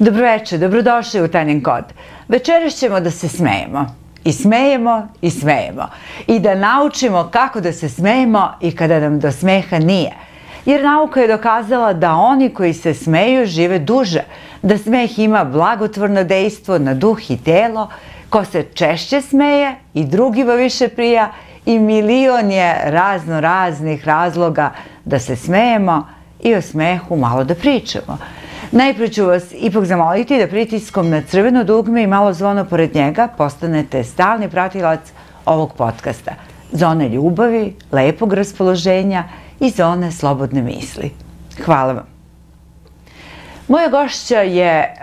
Dobroveče, dobrodošli u Tanjin kod. Večeras ćemo da se smejemo. I smejemo, i smejemo. I da naučimo kako da se smejemo i kada nam do smeha nije. Jer nauka je dokazala da oni koji se smeju žive duže. Da smeh ima blagotvorno dejstvo na duh i telo. Ko se češće smeje i drugima više prija. I milion je razno raznih razloga da se smejemo i o smehu malo da pričamo. Najprej ću vas ipak zamoliti da pritiskom na crveno dugme i malo zvono pored njega postanete stalni pratilac ovog podcasta. Zone ljubavi, lepog raspoloženja i zone slobodne misli. Hvala vam. Moja gošća je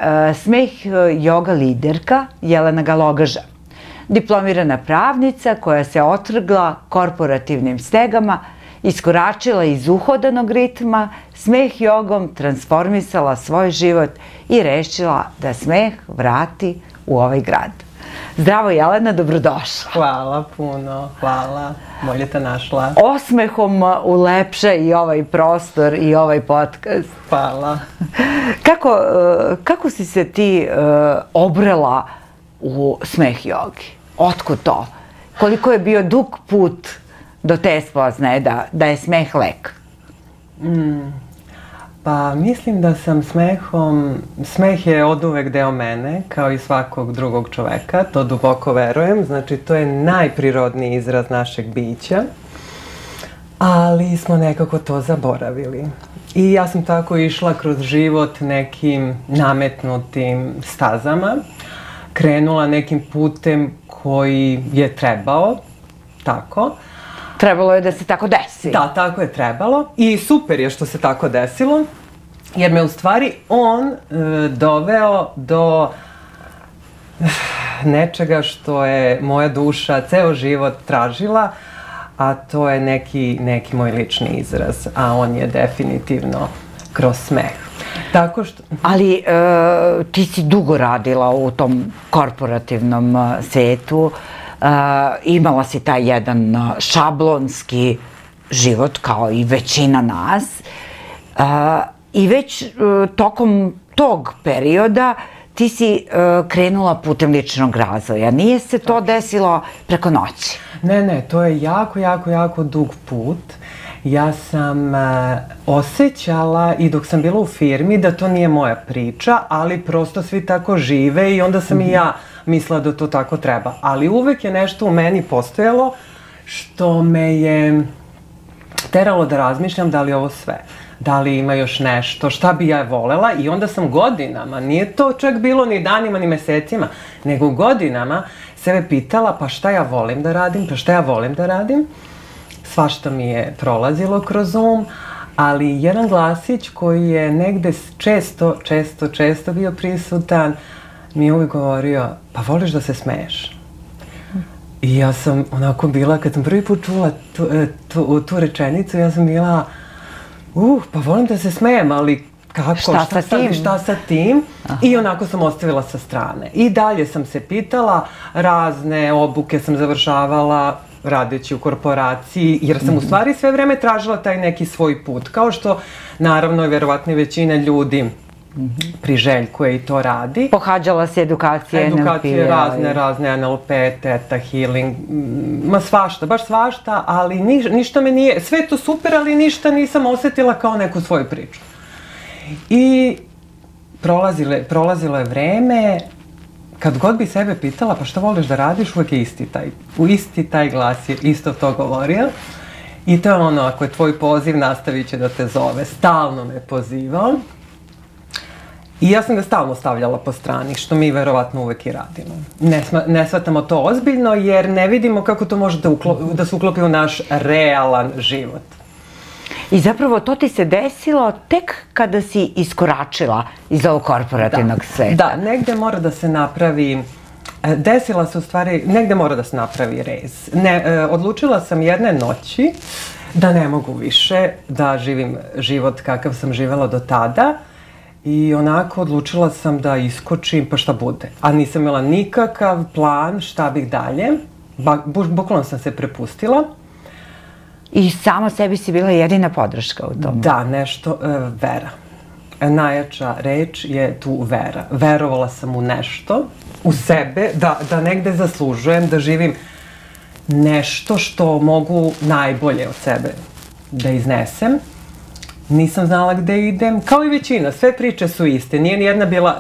smeh joga liderka Jelena Galogaža. Diplomirana pravnica koja se otrgla korporativnim stegama, iskoračila iz uhodanog ritma, smeh jogom transformisala svoj život i rešila da smeh vrati u ovaj grad. Zdravo Jelena, dobrodošla. Hvala puno, hvala. Bolje te našla. Osmehom ulepša i ovaj prostor i ovaj podcast. Hvala. Kako si se ti obrela u smeh jogi? Otkud to? Koliko je bio dug put do te spoznaje da je smeh lek? Pa mislim da sam smeh je oduvek deo mene, kao i svakog drugog čoveka, to duboko verujem, znači to je najprirodniji izraz našeg bića, ali smo nekako to zaboravili. I ja sam tako išla kroz život nekim nametnutim stazama, krenula nekim putem koji je trebao, tako. Trebalo je da se tako desi. Da, tako je trebalo. I super je što se tako desilo, jer me u stvari on doveo do nečega što je moja duša ceo život tražila, a to je neki moj lični izraz, a on je definitivno kroz smeh. Tako što... Ali ti si dugo radila u tom korporativnom svetu, imala si taj jedan šablonski život kao i većina nas i već tokom tog perioda ti si krenula putem ličnog razvoja. Nije se to desilo preko noći? Ne, to je jako, jako, jako dug put. Ja sam osjećala i dok sam bila u firmi da to nije moja priča, ali prosto svi tako žive i onda sam i ja mislila da to tako treba. Ali uvek je nešto u meni postojalo što me je teralo da razmišljam da li je ovo sve, da li ima još nešto, šta bi ja volela, i onda sam godinama, nije to čak bilo ni danima ni mesecima, nego godinama sebe pitala pa šta ja volim da radim, Svašta mi je prolazilo kroz um, ali jedan glasić koji je negde često bio prisutan mi je uvijek govorio, pa voliš da se smeješ. I ja sam onako bila, kad sam prvi put čula tu rečenicu, ja sam bila, pa volim da se smejem, ali kako, šta sa tim? I onako sam ostavila sa strane. I dalje sam se pitala, razne obuke sam završavala, radeći u korporaciji, jer sam u stvari sve vreme tražila taj neki svoj put, kao što naravno je verovatno i većina ljudi priželjkuje i to radi. Pohađala se edukacije NLP. Edukacije razne NLP, teta, healing, ma svašta, baš svašta, ali ništa me nije, sve to super, ali ništa nisam osetila kao neku svoju priču. I prolazilo je vreme. Kad god bi sebe pitala pa šta voliš da radiš, uvek je isti taj glas je isto to govorio. I to je ono, ako je tvoj poziv, nastavit će da te zove. Stalno me pozivao. I ja sam ga stalno stavljala po strani, što mi verovatno uvek i radimo. Ne shvatamo to ozbiljno jer ne vidimo kako to može da se uklopi u naš realan život. I zapravo to ti se desilo tek kada si iskoračila iz ovog korporativnog sveta. Da, negde mora da se napravi, desila se u stvari, negde mora da se napravi rez. Odlučila sam jedne noći da ne mogu više da živim život kakav sam živela do tada i onako odlučila sam da iskočim pa šta bude. A nisam imala nikakav plan šta bih dalje, bukvalno sam se prepustila. I sama sebi si bila jedina podrška u tomu. Da, nešto, vera. najjača reč je tu vera. Verovala sam u nešto, u sebe, da negde zaslužujem, da živim nešto što mogu najbolje od sebe da iznesem. Nisam znala gde idem, kao i većina, sve priče su iste, nije nijedna bila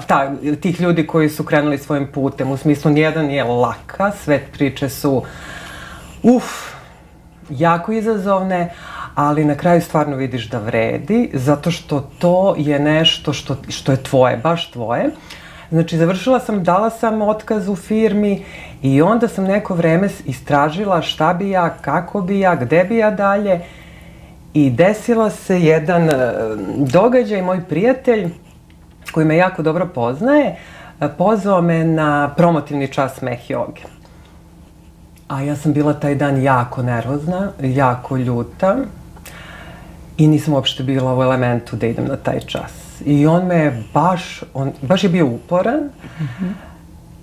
tih ljudi koji su krenuli svojim putem, u smislu nijedan je laka, sve priče su jako izazovne, ali na kraju stvarno vidiš da vredi, zato što to je nešto što je tvoje, baš tvoje. Znači, završila sam, dala sam otkaz u firmi i onda sam neko vreme istražila šta bi ja, kako bi ja, gde bi ja dalje. I desila se jedan događaj, moj prijatelj, koji me jako dobro poznaje, pozvao me na promotivni čas Smeh joge. A ja sam bila taj dan jako nervozna, jako ljuta i nisam uopšte bila u elementu da idem na taj čas. I on me je baš je bio uporan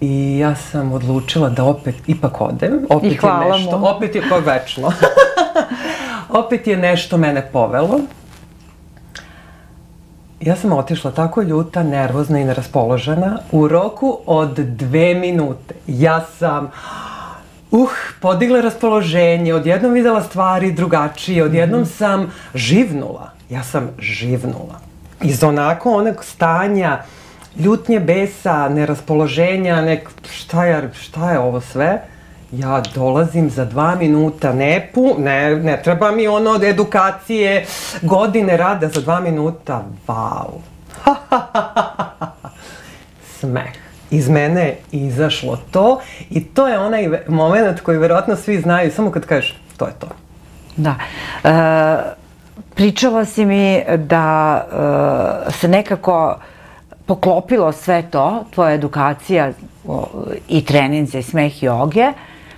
i ja sam odlučila da opet ipak odem. I hvala mu. Opet je to večno. Opet je nešto mene povelo. Ja sam otišla tako ljuta, nervozna i neraspoložena. U roku od 2 minute ja sam podigla raspoloženje, odjednom videla stvari drugačije, odjednom sam živnula. Ja sam živnula. Iz onog stanja ljutnje, besa, neraspoloženja, šta je ovo sve? Ja dolazim za 2 minuta, ne treba mi ono od edukacije, godine rada za 2 minuta, vau. Smeh. Iz mene je izašlo to i to je onaj moment koji verovatno svi znaju, samo kad kažeš to je to. Da. Pričala si mi da se nekako poklopilo sve to, tvoja edukacija i trening za Smeh joge,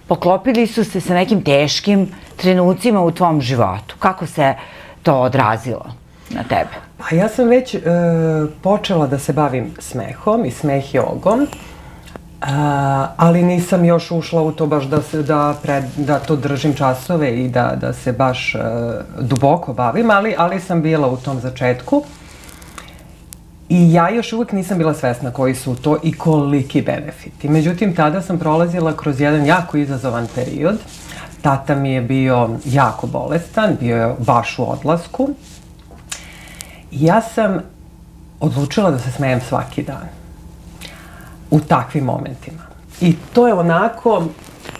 poklopili su se sa nekim teškim trenucima u tvom životu. Kako se to odrazilo na tebe? Pa ja sam već počela da se bavim smehom i Smeh jogom, ali nisam još ušla u to baš da to držim časove i da se baš duboko bavim, ali sam bila u tom začetku. I ja još uvijek nisam bila svesna koji su to i koliki benefiti. Međutim, tada sam prolazila kroz jedan jako izazovan period. Tata mi je bio jako bolestan, bio je baš u odlasku. Ja sam odlučila da se smejem svaki dan. U takvim momentima. I to je onako...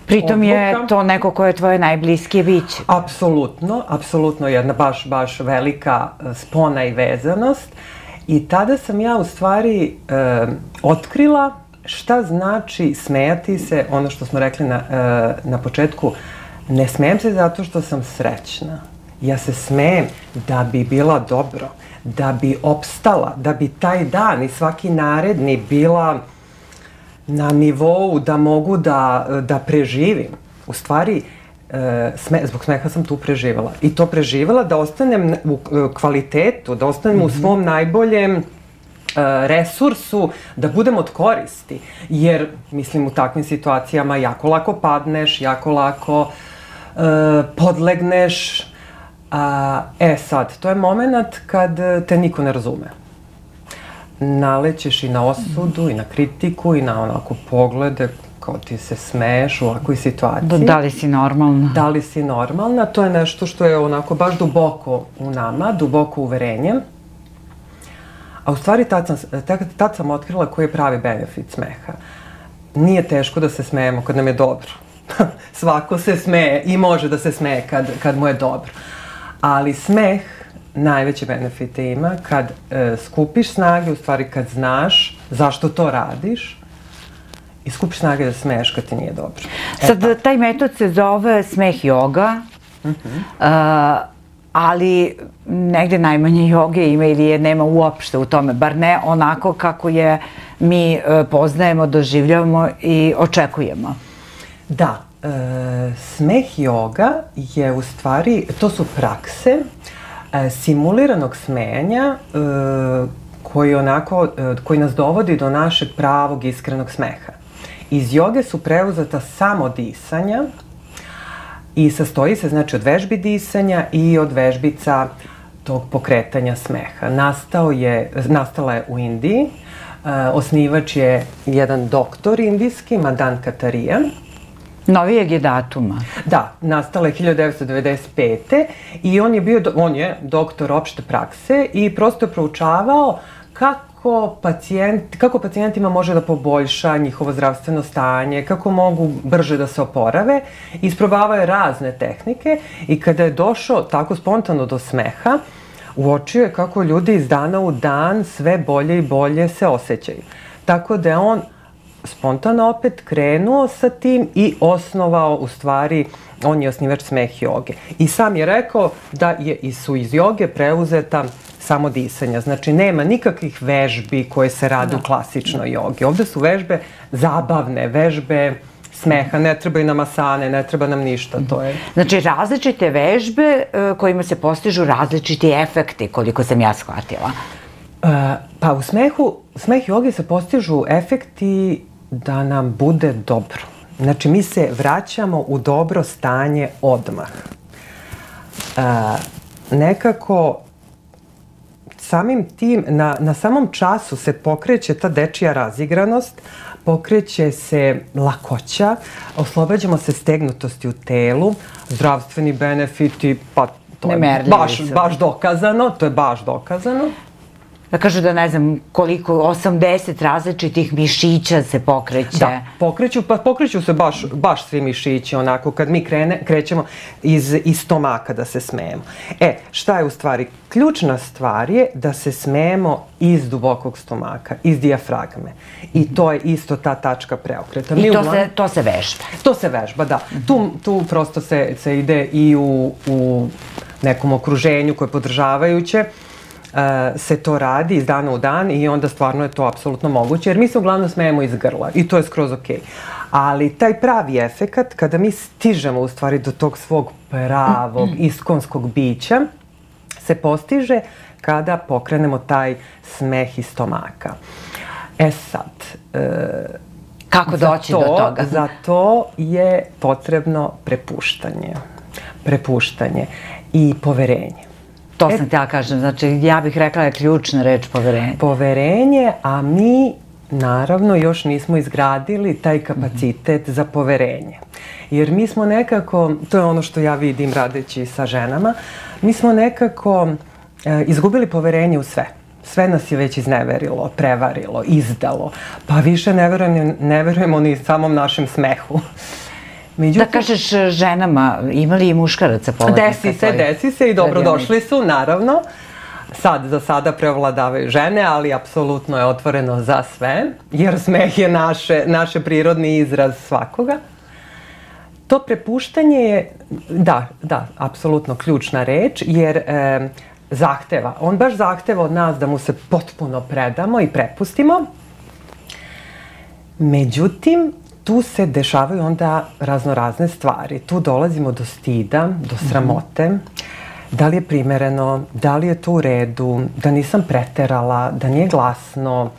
Pritom je to neko koje je tvoje najbliskije biće. Apsolutno, apsolutno jedna baš velika spona i vezanost. I tada sam ja u stvari otkrila šta znači smejati se, ono što smo rekli na početku, ne smejem se zato što sam srećna. Ja se smejem da bi bila dobro, da bi opstala, da bi taj dan i svaki naredni bila na nivou da mogu da preživim. U stvari, zbog smeha sam tu preživala. I to preživala da ostanem u kvalitetu, da ostanem u svom najboljem resursu, da budem od koristi. Jer, mislim, u takvim situacijama jako lako padneš, jako lako podlegneš. Sad, to je moment kad te niko ne razume. Nalećeš i na osudu, i na kritiku, i na onako poglede, kao ti se smeješ u ovakvoj situaciji. Da li si normalna? Da li si normalna, to je nešto što je onako baš duboko u nama, duboko uverenjem. A u stvari tad sam otkrila koji je pravi benefit smeha. Nije teško da se smejemo kad nam je dobro. Svako se smeje i može da se smeje kad mu je dobro. Ali smeh najveće benefite ima kad skupiš snage, u stvari kad znaš zašto to radiš, i skupiš snage da smeješ kad ti nije dobro. Sad, taj metod se zove Smeh joga, ali negde najmanje joge ima ili je nema uopšte u tome, bar ne onako kako je mi poznajemo, doživljavamo i očekujemo. Da, Smeh joga je u stvari, to su prakse simuliranog smejanja koji nas dovodi do našeg pravog iskrenog smeha. Iz joge su preuzeta samo disanja i sastoji se, znači, od vežbi disanja i od vežbica tog pokretanja smeha. Nastala je u Indiji. Osnivač je jedan doktor indijski, Madan Katarija. Novijeg je datuma. Da, nastala je 1995. I on je doktor opšte prakse i prosto je proučavao kako pacijentima može da poboljša njihovo zdravstveno stanje, kako mogu brže da se oporave. Isprobavao je razne tehnike i kada je došao tako spontano do smeha, uočio je kako ljudi iz dana u dan sve bolje i bolje se osjećaju. Tako da je on spontano opet krenuo sa tim i osnovao, u stvari, on je osnivač smeh joge. I sam je rekao da su iz joge preuzeta samo disanja. Znači, nema nikakvih vežbi koje se rade u klasičnoj jogi. Ovdje su vežbe zabavne, vežbe smeha, ne trebaju nam asane, ne treba nam ništa. Znači, različite vežbe kojima se postižu različiti efekti, koliko sam ja shvatila. Pa u smeh jogi se postižu efekti da nam bude dobro. Znači, mi se vraćamo u dobro stanje odmah. Nekako samim tim, na samom času se pokreće ta dečija razigranost, pokreće se lakoća, oslobađamo se stegnutosti u telu, zdravstveni benefiti, pa to je baš dokazano, to je baš dokazano. Da kažu da ne znam koliko, 80 različitih mišića se pokreće. Da, pokreću se baš svi mišići, onako kad mi krećemo iz stomaka da se smejemo. E, šta je u stvari? Ključna stvar je da se smejemo iz dubokog stomaka, iz dijafragme. I to je isto ta tačka preokreta. I to se vežba. To se vežba, da. Tu prosto se ide i u nekom okruženju koje je podržavajuće. Se to radi iz dana u dan i onda stvarno je to apsolutno moguće, jer mi se uglavnom smejemo iz grla i to je skroz okej. Ali taj pravi efekat, kada mi stižemo u stvari do tog svog pravog iskonskog bića, se postiže kada pokrenemo taj smeh iz stomaka. E sad, kako doći do toga? Za to je potrebno prepuštanje i poverenje. To sam ti ja kažem, znači ja bih rekla je ključna reč poverenje. Poverenje, a mi naravno još nismo izgradili taj kapacitet za poverenje. Jer mi smo nekako, to je ono što ja vidim radeći sa ženama, mi smo nekako izgubili poverenje u sve. Sve nas je već izneverilo, prevarilo, izdalo, pa više ne verujemo ni samom našem smehu. Da kažeš ženama, ima li i muškaraca polaznika? Desi se i dobrodošli su, naravno. Za sada prevladavaju žene, ali apsolutno je otvoreno za sve, jer smeh je naš prirodni izraz svakoga. To prepuštanje je, da, apsolutno ključna reč, jer zahteva, on baš zahteva od nas da mu se potpuno predamo i prepustimo. Međutim, tu se dešavaju onda raznorazne stvari. Tu dolazimo do stida, do sramote. Da li je primereno, da li je to u redu, da nisam preterala, da nije glasno.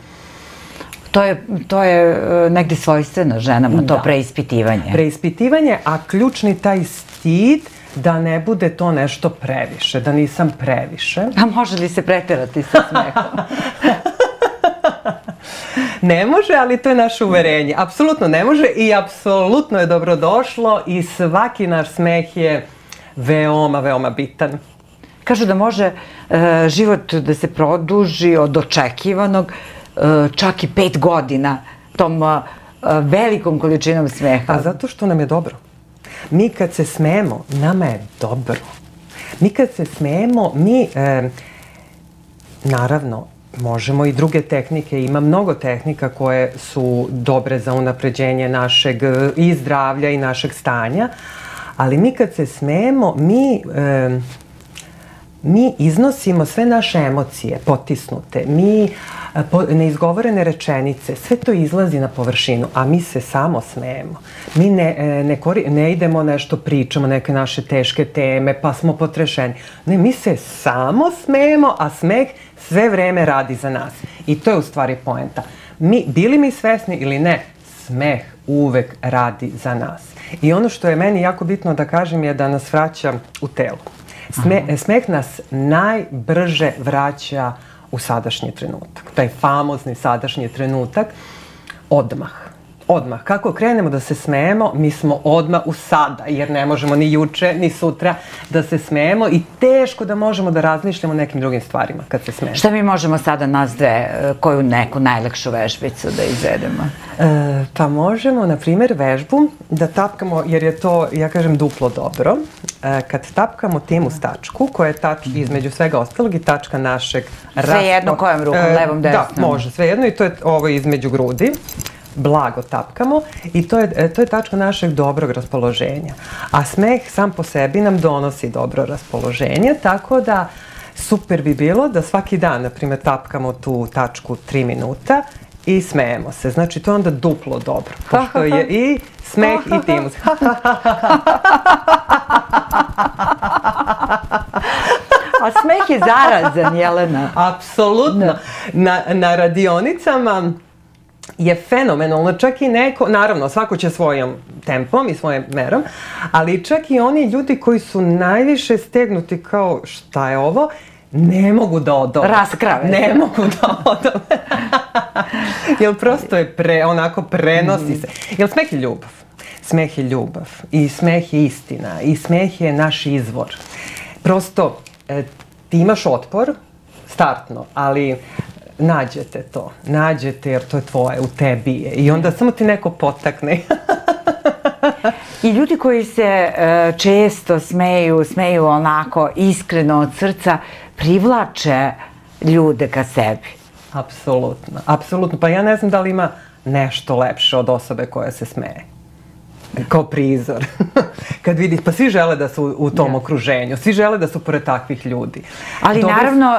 To je negdje svojstveno ženama, to preispitivanje. Preispitivanje, a ključni taj stid da ne bude to nešto previše, da nisam previše. A može li se preterati sa smehom? Ne može, ali to je naše uverenje. Apsolutno ne može i apsolutno je dobrodošlo i svaki naš smeh je veoma, veoma bitan. Kažu da može život da se produži od očekivanog čak i 5 godina tom velikom količinom smeha. A zato što nam je dobro. Mi kad se smejemo, nama je dobro. Mi kad se smejemo, mi naravno možemo i druge tehnike, ima mnogo tehnika koje su dobre za unapređenje našeg i zdravlja i našeg stanja, ali mi kad se smejemo, mi iznosimo sve naše emocije potisnute, mi neizgovorene rečenice, sve to izlazi na površinu, a mi se samo smejemo. Mi ne idemo nešto, pričamo neke naše teške teme, pa smo potrešeni. Ne, mi se samo smejemo, a smeh sve vreme radi za nas. I to je u stvari poenta. Bili mi svesni ili ne, smeh uvek radi za nas. I ono što je meni jako bitno da kažem je da nas vraća u telo. Smeh nas najbrže vraća u sadašnji trenutak. Taj famozni sadašnji trenutak. Odmah. Kako krenemo da se smejemo, mi smo odmah u sada, jer ne možemo ni juče, ni sutra da se smejemo i teško da možemo da razmišljamo o nekim drugim stvarima kad se smejemo. Šta mi možemo sada nas dve, koju neku najlakšu vežbicu da izvedemo? Pa možemo, na primjer, vežbu da tapkamo, jer je to, ja kažem, duplo dobro. Kad tapkamo tim uz tačku, koja je tačka između svega ostalog i tačka našeg raspa. Svejedno kojom rukom, levom, desnom? Da, može, svejedno i to je ovo između grudi. Blago tapkamo i to je tačka našeg dobrog raspoloženja. A smeh sam po sebi nam donosi dobro raspoloženje, tako da super bi bilo da svaki dan, na primjer, tapkamo tu tačku 3 minuta i smejemo se. Znači, to je onda duplo dobro, pošto je i smeh i timus. A smeh je zarazan, Jelena. Apsolutno. Na radionicama je fenomenalno, čak i neko, naravno svako će svojom tempom i svojom merom, ali čak i oni ljudi koji su najviše stegnuti kao šta je ovo, ne mogu da odove. Raskrave. Ne mogu da odove. Jer prosto je onako prenosi se. Jer smeh je ljubav. Smeh je ljubav. I smeh je istina. I smeh je naš izvor. Prosto ti imaš otpor, startno, ali nađete to. Nađete jer to je tvoje, u tebi je. I onda samo ti neko potakne. I ljudi koji se često smeju onako iskreno od srca, privlače ljude ka sebi. Apsolutno. Apsolutno. Pa ja ne znam da li ima nešto lepše od osobe koja se smeje. Kao prizor. Kad vidiš, pa svi žele da su u tom okruženju, svi žele da su pored takvih ljudi. Ali naravno,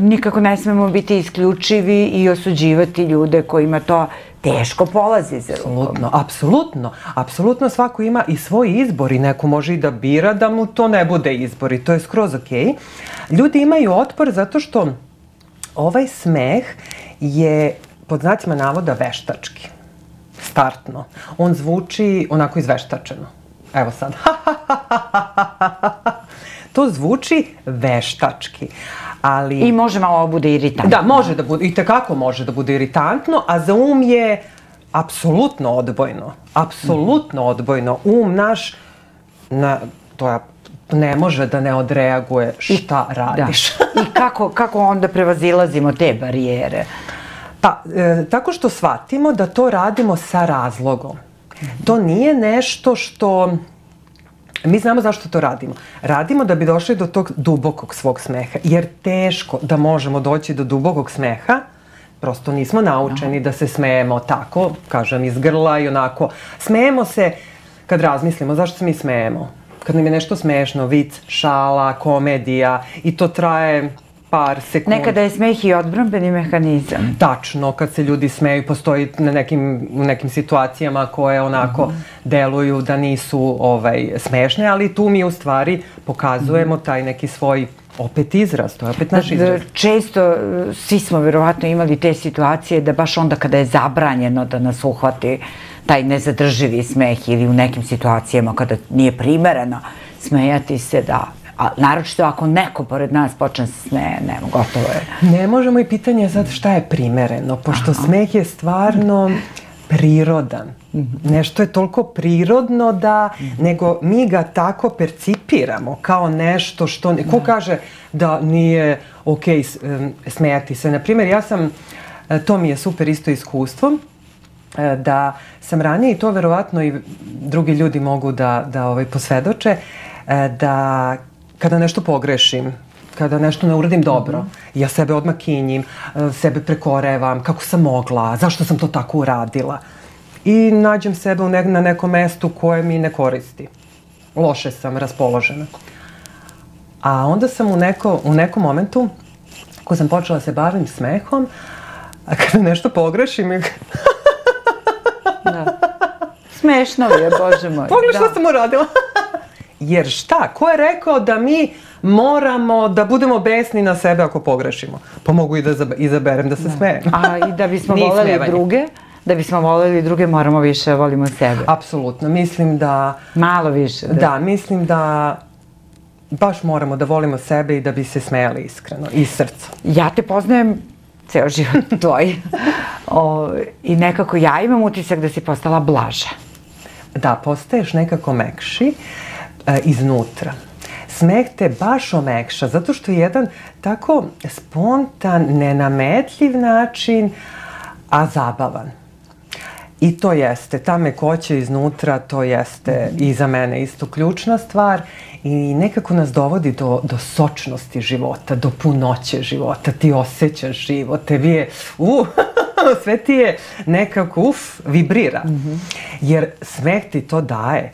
nikako ne smemo biti isključivi i osuđivati ljude kojima to teško polazi za rukom. Apsolutno. Apsolutno svako ima i svoj izbor i neko može i da bira da mu to ne bude izbor i to je skroz okej. Ljudi imaju otpor zato što ovaj smeh je, pod znacima navoda, veštački. Startno. On zvuči onako izveštačeno. Evo sad. To zvuči veštački. I može malo bude iritantno. Da, može da bude. I tekako može da bude iritantno, a za um je apsolutno odbojno. Apsolutno odbojno. Um naš, to je ne može da ne odreaguje šta radiš. I kako onda prevazilazimo te barijere? Pa, tako što shvatimo da to radimo sa razlogom. To nije nešto što... Mi znamo zašto to radimo. Radimo da bi došli do tog dubokog svog smeha. Jer teško da možemo doći do dubokog smeha. Prosto nismo naučeni da se smejemo tako, kažem, iz grla i onako. Smejemo se kad razmislimo zašto se mi smejemo. Kad nam je nešto smešno, vic, šala, komedija i to traje... Nekada je smeh i odbrambeni mehanizam. Tačno, kad se ljudi smeju, postoji u nekim situacijama koje onako deluju da nisu smešne, ali tu mi u stvari pokazujemo taj neki svoj opet izraz, to je opet naš izraz. Često, svi smo vjerovatno imali te situacije da baš onda kada je zabranjeno da nas uhvati taj nezadrživi smeh ili u nekim situacijama kada nije primereno smejati se da... Naročito ako neko pored nas počne se smeje, nema, gotovo je. Ne možemo i pitanje je sad šta je primereno, pošto smeh je stvarno prirodan. Nešto je toliko prirodno da, nego mi ga tako percipiramo kao nešto što... Ko kaže da nije okej smejati se? Naprimjer, ja sam, to mi je super isto iskustvo, da sam ranije, i to verovatno i drugi ljudi mogu da posvedoče, da kada nešto pogrešim, kada nešto ne uradim dobro, ja sebe odmah kinjim, sebe prekorevam, kako sam mogla, zašto sam to tako uradila. I nađem sebe na nekom mestu koje mi ne koristi. Loše sam raspoložena. A onda sam u nekom momentu, ako sam počela se bavim smehom, kada nešto pogrešim... Smešno je, Bože moj. Pogledaj što sam uradila. Jer šta? Ko je rekao da mi moramo da budemo besni na sebe ako pogrešimo? Pa mogu i da izaberem da se smejem. A i da bismo voleli druge, moramo više volimo sebe. Apsolutno. Mislim da... Malo više. Da, mislim da baš moramo da volimo sebe i da bi se smejali iskreno, iz srca. Ja te poznajem ceo život tvoj i nekako ja imam utisak da si postala blaža. Da, postaješ nekako mekši iznutra. Smeh te baš omekša, zato što je jedan tako spontan, nenametljiv način, a zabavan. I to jeste, ta mekoća iznutra, to jeste i za mene isto ključna stvar i nekako nas dovodi do sočnosti života, do punoće života, ti osjećaš život, tebi je, sve ti je nekako, vibrira. Jer smeh ti to daje.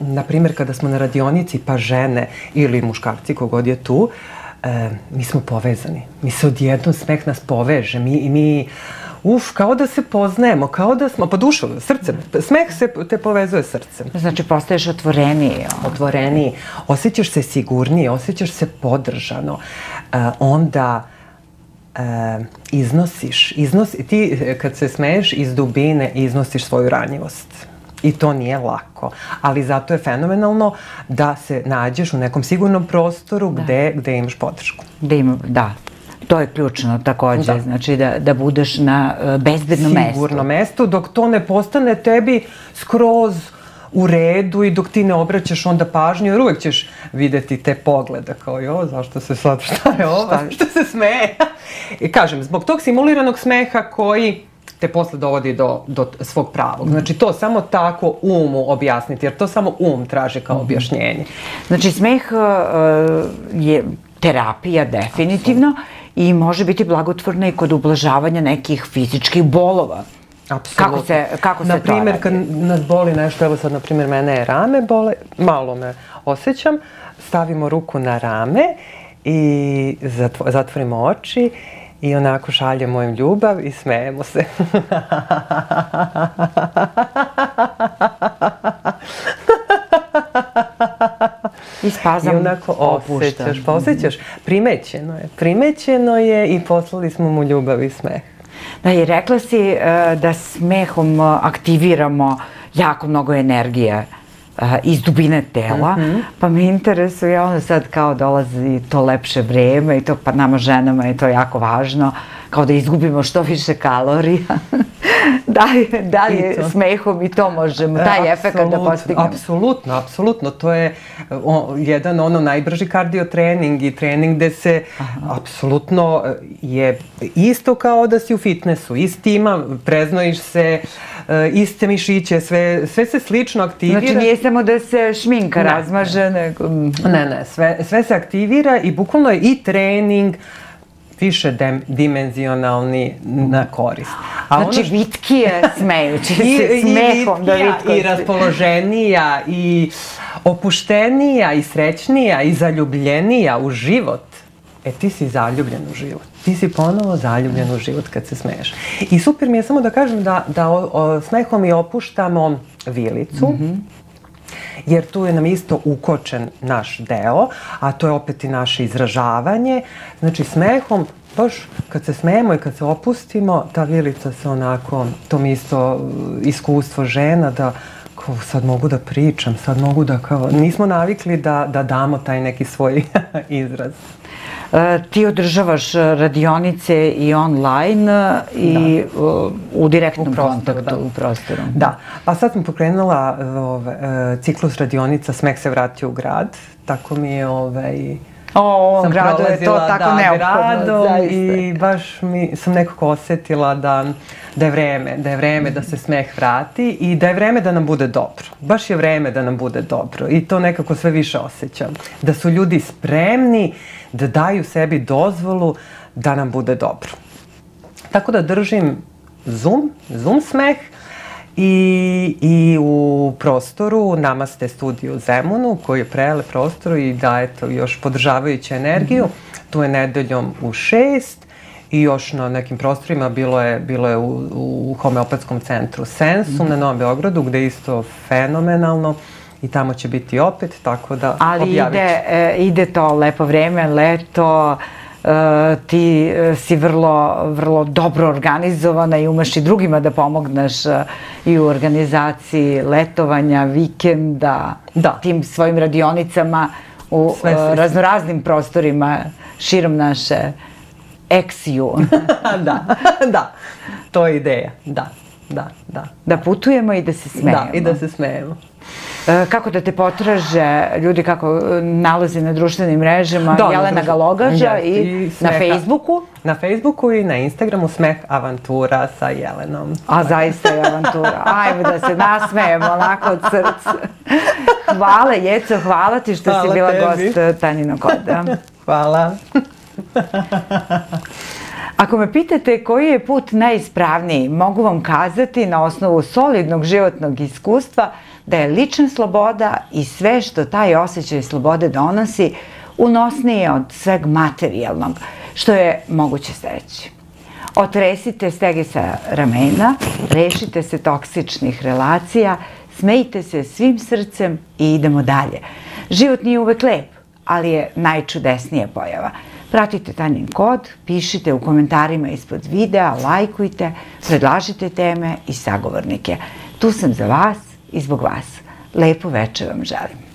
Naprimjer, kada smo na radionici, pa žene ili muškarci, kogod je tu, mi smo povezani. Mi se odjednom smeh nas poveže. Mi, kao da se poznajemo, kao da smo, pa dušom, srcem. Smeh te povezuje srcem. Znači, postaješ otvoreniji. Otvoreniji. Osjećaš se sigurnije, osjećaš se podržano. Onda iznosiš. Ti, kad se smeješ, iz dubine iznosiš svoju ranjivost. I to nije lako, ali zato je fenomenalno da se nađeš u nekom sigurnom prostoru gde imaš podršku. Da, to je ključno također, znači da budeš na bezbednom mestu. Sigurno mesto, dok to ne postane tebi skroz u redu i dok ti ne obraćaš onda pažnju, jer uvek ćeš vidjeti te poglede kao jo, zašto se sad, šta je ovo, što se smeje. I kažem, zbog tog simuliranog smeha koji te posle dovodi do svog pravog. Znači, to samo tako umu objasniti, jer to samo um traži kao objašnjenje. Znači, smeh je terapija definitivno i može biti blagotvorna i kod ublažavanja nekih fizičkih bolova. Apsolutno. Kako se to radi? Naprimjer, kad nas boli nešto, evo sad, naprimjer, mene je rame bole, malo me osjećam, stavimo ruku na rame i zatvorimo oči i onako šaljemo im ljubav i smejemo se. I onako osjećaš, pa osjećaš. Primećeno je i poslali smo mu ljubav i smeh. Da, i rekla si da smehom aktiviramo jako mnogo energije iz dubine tela, pa me interesuje, ono sad kao dolazi to lepše vreme i to pa nama ženama je to jako važno, kao da izgubimo što više kalorija. Da li smehom i to možemo, taj efekt da postignemo? Apsolutno, to je jedan ono najbrži kardiotrening i trening gde se apsolutno je isto kao da si u fitnessu, isti ima, preznojiš se, iste mišiće, sve se slično aktivira. Znači nije samo da se šminka razmaže. Ne, sve se aktivira i bukvalno je i trening više dimenzionalni na korist. Znači vitkije smejući se smehom. I vitkija, i raspoloženija, i opuštenija, i srećnija, i zaljubljenija u život. E ti si zaljubljen u život. Ti si ponovo zaljubljen u život kad se smeješ. I super mi je samo da kažem da smehom i opuštamo vilicu, jer tu je nam isto ukočen naš deo, a to je opet i naše izražavanje. Znači smehom, baš kad se smejemo i kad se opustimo, ta vilica se onako, to mi isto iskustvo žena da sad mogu da pričam, sad mogu da kao, nismo navikli da damo taj neki svoj izraz. Ti održavaš radionice i online i u direktnom kontaktu u prostoru. Da, pa sad sam pokrenula ciklus radionica Smeh se vratio u grad, tako mi je sam prolazila gradom i baš sam nekako osjetila da je vreme da se smeh vrati i da je vreme da nam bude dobro. Baš je vreme da nam bude dobro i to nekako sve više osjećam. Da su ljudi spremni da daju sebi dozvolu da nam bude dobro. Tako da držim Zoom smeh i u prostoru Namaste studiju u Zemunu koji je prelep prostor i daje to još podržavajuću energiju. Tu je nedeljom u 6 i još na nekim prostorima bilo je u homeopatskom centru Sensum na Novom Beogradu gde je isto fenomenalno i tamo će biti opet, tako da objavit ću. Ali ide to lepo vreme, leto, ti si vrlo dobro organizovana i umeš i drugima da pomogneš i u organizaciji letovanja, vikenda, tim svojim radionicama. u raznoraznim prostorima širom naše eksiju. Da, to je ideja, da. Da putujemo i da se smejemo. Da, i da se smejemo. Kako da te potraže ljudi, kako nalazi na društvenim mrežama, Jelena Galogaža i na Facebooku? Na Facebooku i na Instagramu Smeh avantura sa Jelenom. A zaista je avantura. Ajmo da se nasmejemo onako od srca. Hvala Jeco, hvala ti što si bila gost Tanjinog koda. Hvala. Ako me pitate koji je put najispravniji, mogu vam kazati na osnovu solidnog životnog iskustva da je lična sloboda i sve što taj osjećaj slobode donosi unosnije od sveg materijalnog, što je moguće steći. Otresite stege sa ramena, rešite se toksičnih relacija, smejte se svim srcem i idemo dalje. Život nije uvek lep, ali je najčudesnija pojava. Pratite Tanjin kod, pišite u komentarima ispod videa, lajkujte, predlažite teme i sagovornike. Tu sam za vas i zbog vas. Lepo večer vam želim.